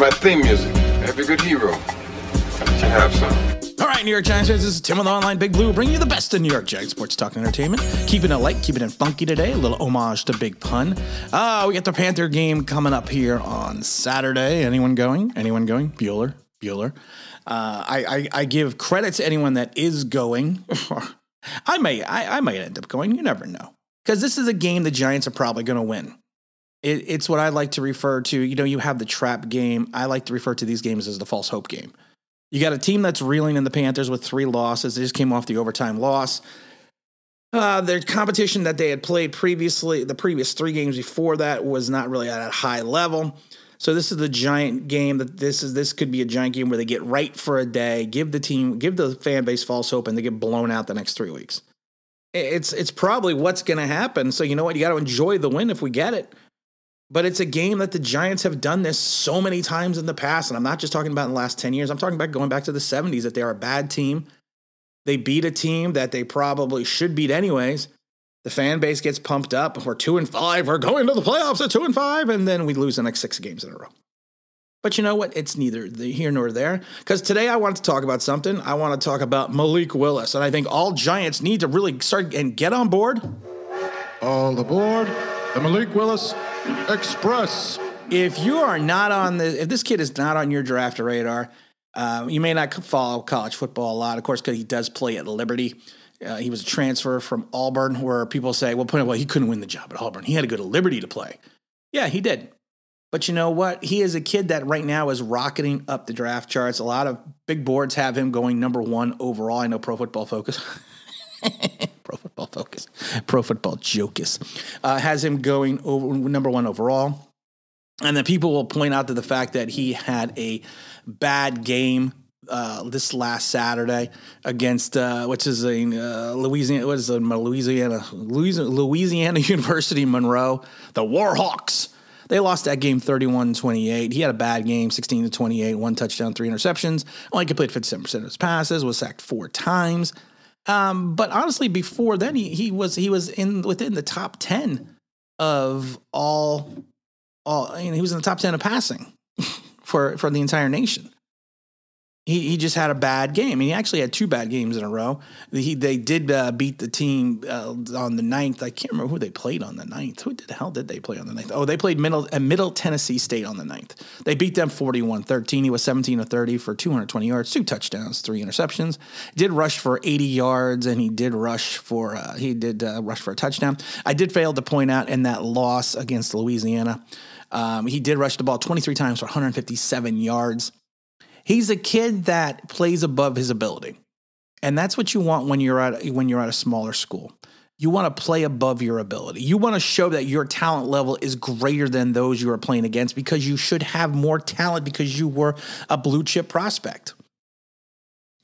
my theme music. Every good hero. How did you have some? All right, New York Giants fans, this is Tim on the Online Big Blue, bringing you the best of New York Giants sports talk and entertainment. Keeping it light, keeping it funky today. A little homage to Big Pun. We got the Panther game coming up here on Saturday. Anyone going? Anyone going? Bueller. Bueller. I give credit to anyone that is going. I might end up going. You never know. Because this is a game the Giants are probably going to win. It's what I like to refer to. You know, you have the trap game. I like to refer to these games as the false hope game. You got a team that's reeling in the Panthers with 3 losses. They just came off the overtime loss. Their competition that they had played previously, the previous 3 games before that, was not really at a high level. So this is the Giant game that this could be a Giant game where they get right for a day, give the fan base false hope, and they get blown out the next 3 weeks. It's probably what's going to happen. So you know what? You got to enjoy the win if we get it. But it's a game that the Giants have done this so many times in the past, and I'm not just talking about in the last 10 years. I'm talking about going back to the 70s, that they are a bad team. They beat a team that they probably should beat anyways. The fan base gets pumped up. We're 2-5. We're going to the playoffs at 2-5, and then we lose the next 6 games in a row. But you know what? It's neither here nor there, because today I want to talk about something. I want to talk about Malik Willis, and I think all Giants need to really start and get on board. All aboard the Malik Willis Express. If you are not on the, if this kid is not on your draft radar, you may not follow college football a lot, of course, because he does play at Liberty. He was a transfer from Auburn, where people say, well, he couldn't win the job at Auburn. He had to go to Liberty to play. Yeah, he did. But you know what? He is a kid that right now is rocketing up the draft charts. A lot of big boards have him going #1 overall. I know Pro Football Focus. Pro Football Focus. Pro Football Jocus. Has him going over #1 overall. And then people will point out to the fact that he had a bad game this last Saturday against Louisiana University Monroe, the Warhawks. They lost that game 31-28. He had a bad game, 16-28, 1 touchdown, 3 interceptions. Only completed 57% of his passes, was sacked 4 times. But honestly, before then, he was within the top 10 of all. You know, he was in the top 10 of passing for the entire nation. He just had a bad game, and he actually had 2 bad games in a row. They did beat the team on the 9th. I can't remember who they played on the 9th. Who the hell did they play on the 9th? Oh, they played Middle Tennessee State on the 9th. They beat them 41-13. He was 17-30 for 220 yards, 2 touchdowns, 3 interceptions. Did rush for 80 yards, and he did rush for a touchdown. I did fail to point out in that loss against Louisiana, he did rush the ball 23 times for 157 yards. He's a kid that plays above his ability, and that's what you want when you're at a smaller school. You want to play above your ability. You want to show that your talent level is greater than those you are playing against, because you should have more talent because you were a blue chip prospect.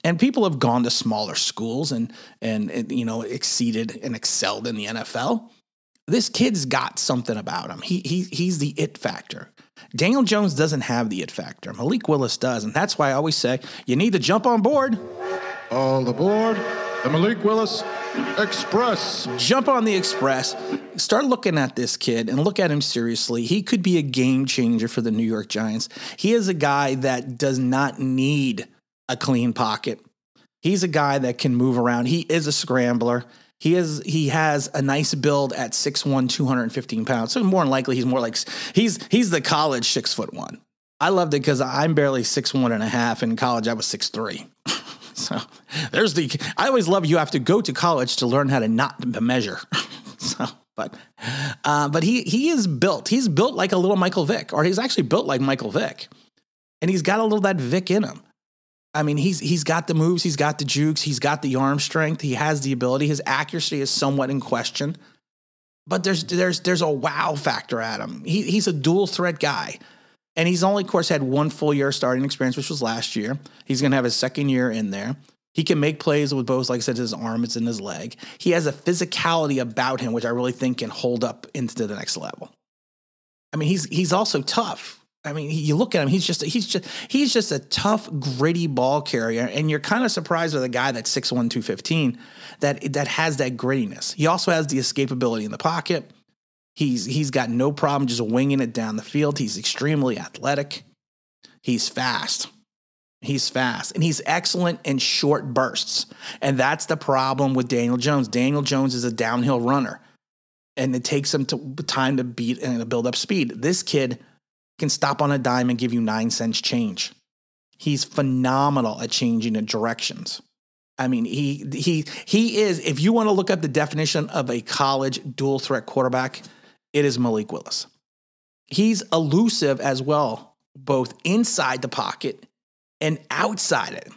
And people have gone to smaller schools and you know, exceeded and excelled in the NFL. This kid's got something about him. He's the it factor. Daniel Jones doesn't have the it factor. Malik Willis does, and that's why I always say you need to jump on board. All aboard the Malik Willis Express. Jump on the Express. Start looking at this kid and look at him seriously. He could be a game changer for the New York Giants. He is a guy that does not need a clean pocket. He's a guy that can move around. He is a scrambler. He has a nice build at 6'1", 215 pounds. So more than likely, he's the college 6'1". I loved it because I'm barely 6'1.5". In college, I was 6'3". So there's I always love, you have to go to college to learn how to not measure. So, but he is built. He's built like a little Michael Vick, or he's actually built like Michael Vick. And he's got a little of that Vick in him. I mean, he's got the moves, he's got the jukes, he's got the arm strength, he has the ability. His accuracy is somewhat in question, but there's a wow factor at him. He's a dual threat guy, and he's only, of course, had 1 full year starting experience, which was last year. He's going to have his 2nd year in there. He can make plays with both, like I said, his arm, it's in his leg. He has a physicality about him, which I really think can hold up into the next level. I mean, he's also tough. I mean, you look at him, he's just a tough, gritty ball carrier, and you're kind of surprised with a guy that's 6'1", 215 that has that grittiness. He also has the escapability in the pocket. He's got no problem just winging it down the field. He's extremely athletic. He's fast. He's fast, and he's excellent in short bursts. And that's the problem with Daniel Jones. Daniel Jones is a downhill runner, and it takes him time to beat and to build up speed. This kid can stop on a dime and give you 9 cents change. He's phenomenal at changing the directions. I mean, he is, if you want to look up the definition of a college dual threat quarterback, it is Malik Willis. He's elusive as well, both inside the pocket and outside it.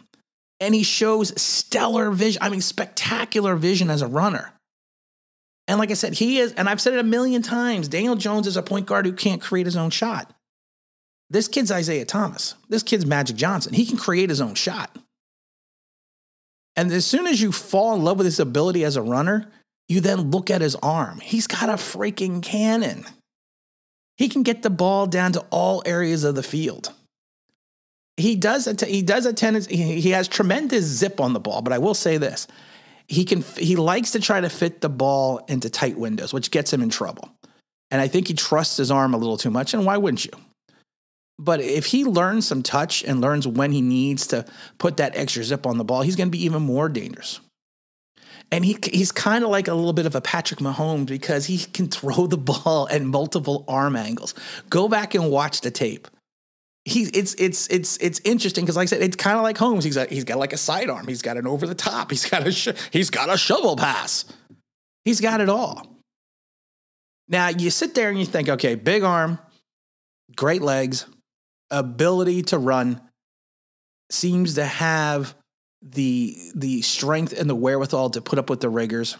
And he shows stellar vision. I mean, spectacular vision as a runner. And like I said, he is, and I've said it a million times, Daniel Jones is a point guard who can't create his own shot. This kid's Isaiah Thomas. This kid's Magic Johnson. He can create his own shot. And as soon as you fall in love with his ability as a runner, you then look at his arm. He's got a freaking cannon. He can get the ball down to all areas of the field. He does a tendency. He has tremendous zip on the ball, but I will say this. He likes to try to fit the ball into tight windows, which gets him in trouble. And I think he trusts his arm a little too much, and why wouldn't you? But if he learns some touch and learns when he needs to put that extra zip on the ball, he's going to be even more dangerous. And he's kind of like a little bit of a Patrick Mahomes because he can throw the ball at multiple arm angles. Go back and watch the tape. It's interesting because, like I said, it's kind of like Holmes. He's got like a sidearm. He's got an over the top. He's got a shovel pass. He's got it all. Now you sit there and you think, okay, big arm, great legs, ability to run, seems to have the strength and the wherewithal to put up with the rigors.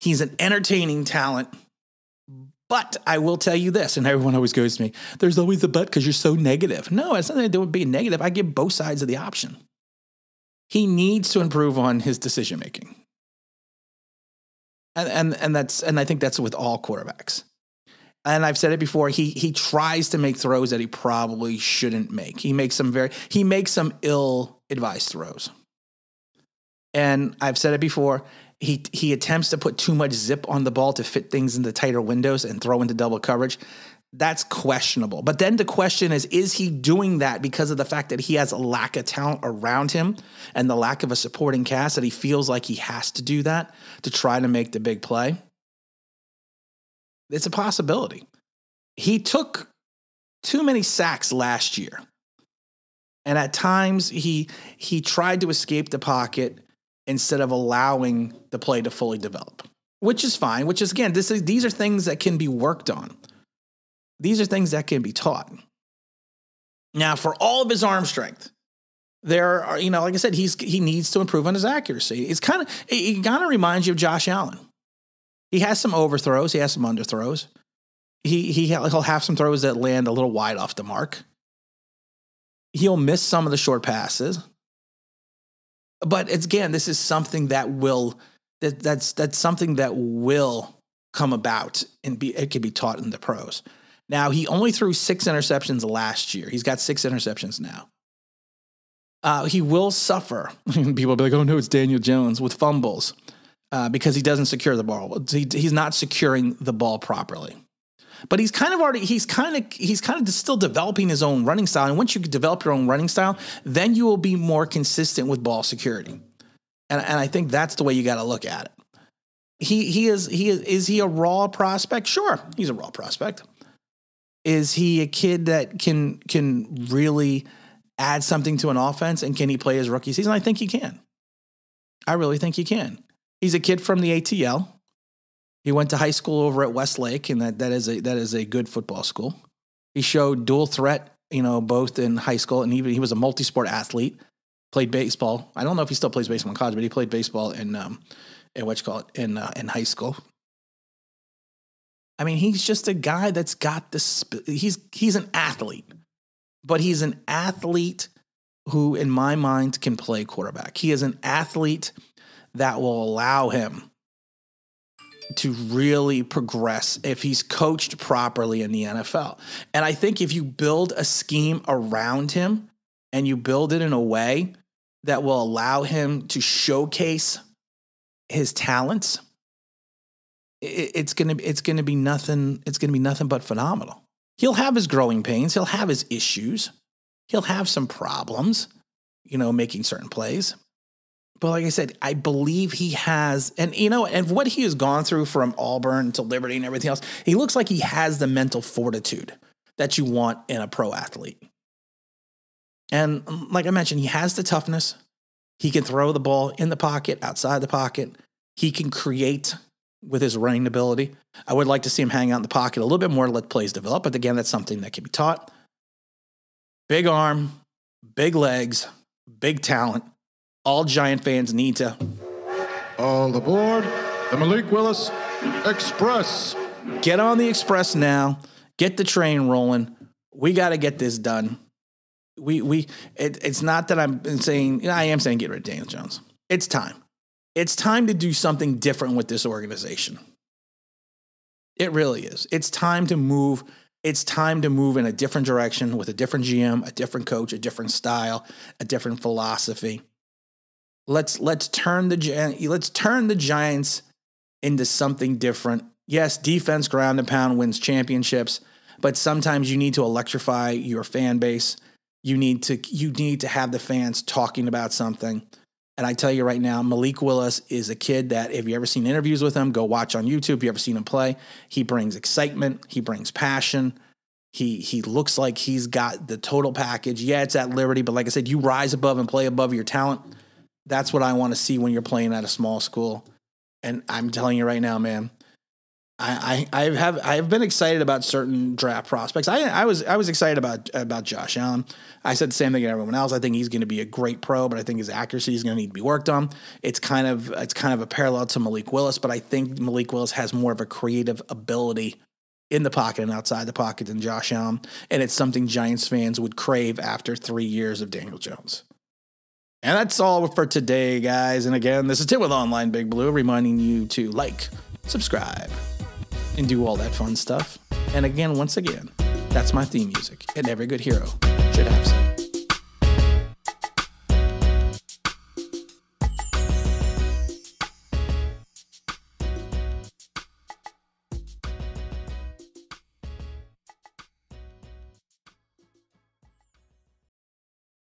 He's an entertaining talent. But I will tell you this, and everyone always goes to me, there's always a but because you're so negative. No, it's nothing to do with being negative. I give both sides of the option. He needs to improve on his decision making. And I think that's with all quarterbacks. And I've said it before, he tries to make throws that he probably shouldn't make. He makes some ill-advised throws. And I've said it before, he attempts to put too much zip on the ball to fit things into tighter windows and throw into double coverage. That's questionable. But then the question is he doing that because of the fact that he has a lack of talent around him and the lack of a supporting cast that he feels like he has to do that to try to make the big play? It's a possibility. He took too many sacks last year. And at times he tried to escape the pocket instead of allowing the play to fully develop, which is fine, which is, again, these are things that can be worked on. These are things that can be taught. Now, for all of his arm strength, there are, you know, like I said, he needs to improve on his accuracy. It kind of reminds you of Josh Allen. He has some overthrows. He has some underthrows. He'll have some throws that land a little wide off the mark. He'll miss some of the short passes. But it's, again, this is something that will that's something that will come about and it can be taught in the pros. Now, he only threw 6 interceptions last year. He's got 6 interceptions now. He will suffer. People will be like, "Oh no, it's Daniel Jones," with fumbles because he doesn't secure the ball. He's not securing the ball properly. But he's kind of still developing his own running style. And once you develop your own running style, then you will be more consistent with ball security. And I think that's the way you got to look at it. Is he a raw prospect? Sure, he's a raw prospect. Is he a kid that can really add something to an offense? And can he play his rookie season? I think he can. I really think he can. He's a kid from the ATL. He went to high school over at Westlake, and that is a good football school. He showed dual threat, you know, both in high school and even he was a multi-sport athlete. Played baseball. I don't know if he still plays baseball in college, but he played baseball in high school. I mean, he's just a guy that's got this. He's an athlete, but he's an athlete who, in my mind, can play quarterback. He is an athlete that will allow him to really progress if he's coached properly in the NFL. And I think if you build a scheme around him and you build it in a way that will allow him to showcase his talents, it's going to be nothing but phenomenal. He'll have his growing pains, he'll have his issues, he'll have some problems, you know, making certain plays. But like I said, I believe he has, and you know, and what he has gone through from Auburn to Liberty and everything else, he looks like he has the mental fortitude that you want in a pro athlete. And like I mentioned, he has the toughness. He can throw the ball in the pocket, outside the pocket. He can create with his running ability. I would like to see him hang out in the pocket a little bit more to let plays develop. But again, that's something that can be taught. Big arm, big legs, big talent. All Giant fans need to. All aboard the Malik Willis Express. Get on the Express now. Get the train rolling. We got to get this done. It's not that I'm saying, you know, I am saying get rid of Daniel Jones. It's time. It's time to do something different with this organization. It really is. It's time to move. It's time to move in a different direction with a different GM, a different coach, a different style, a different philosophy. Let's turn the Giants into something different. Yes, defense, ground and pound wins championships, but sometimes you need to electrify your fan base. You need to have the fans talking about something. And I tell you right now, Malik Willis is a kid that if you ever seen interviews with him, go watch on YouTube. If you ever seen him play, he brings excitement, he brings passion. He looks like he's got the total package. Yeah, it's at Liberty, but like I said, you rise above and play above your talent. That's what I want to see when you're playing at a small school. And I'm telling you right now, man, I have been excited about certain draft prospects. I was excited about Josh Allen. I said the same thing to everyone else. I think he's going to be a great pro, but I think his accuracy is going to need to be worked on. It's kind of a parallel to Malik Willis, but I think Malik Willis has more of a creative ability in the pocket and outside the pocket than Josh Allen, and it's something Giants fans would crave after 3 years of Daniel Jones. And that's all for today, guys. And again, this is Tim with Online Big Blue, reminding you to like, subscribe, and do all that fun stuff. And again, once again, that's my theme music. And every good hero should have some.